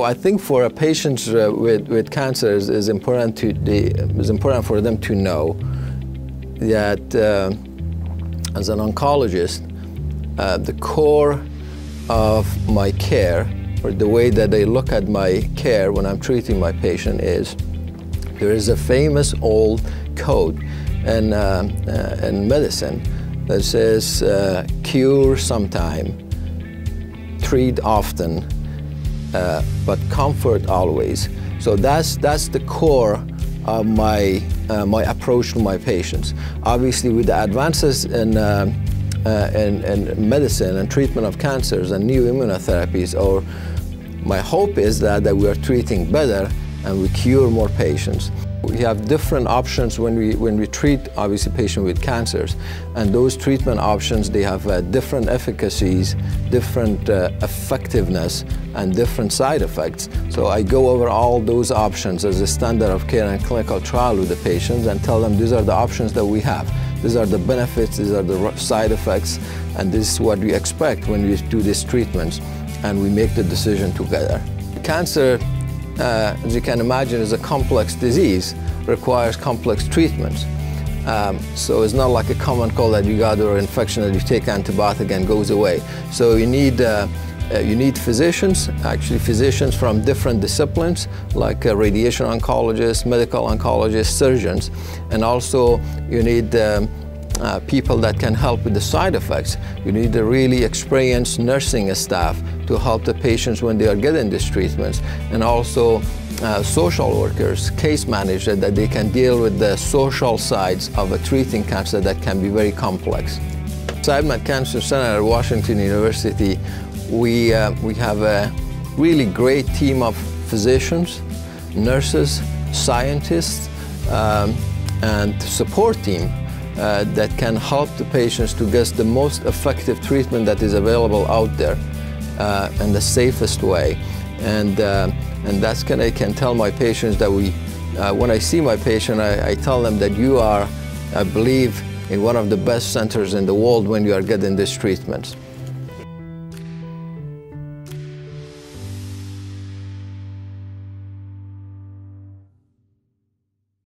I think for a patient with cancer, it's important for them to know that as an oncologist, the core of my care, or the way that they look at my care when I'm treating my patient, is there is a famous old code in medicine that says cure sometime, treat often, but comfort always. So that's the core of my approach to my patients. Obviously, with the advances in medicine and treatment of cancers and new immunotherapies, or my hope is that we are treating better and we cure more patients. We have different options when we treat, obviously, patients with cancers, and those treatment options, they have different efficacies, different effectiveness, and different side effects. So I go over all those options as a standard of care and clinical trial with the patients and tell them these are the options that we have. These are the benefits, these are the side effects, and this is what we expect when we do these treatments, and we make the decision together. Cancer, as you can imagine, is a complex disease, requires complex treatments. So it's not like a common cold that you got, or infection that you take antibiotic and goes away. So you need physicians, actually physicians from different disciplines, like radiation oncologists, medical oncologists, surgeons, and also you need people that can help with the side effects. You need a really experienced nursing staff to help the patients when they are getting these treatments, and also social workers, case managers, that they can deal with the social sides of a treating cancer that can be very complex. Siteman Cancer Center at Washington University, we have a really great team of physicians, nurses, scientists, and support team that can help the patients to get the most effective treatment that is available out there and the safest way. And that's I can tell my patients that when I see my patient, I tell them that you are, I believe, in one of the best centers in the world when you are getting these treatments.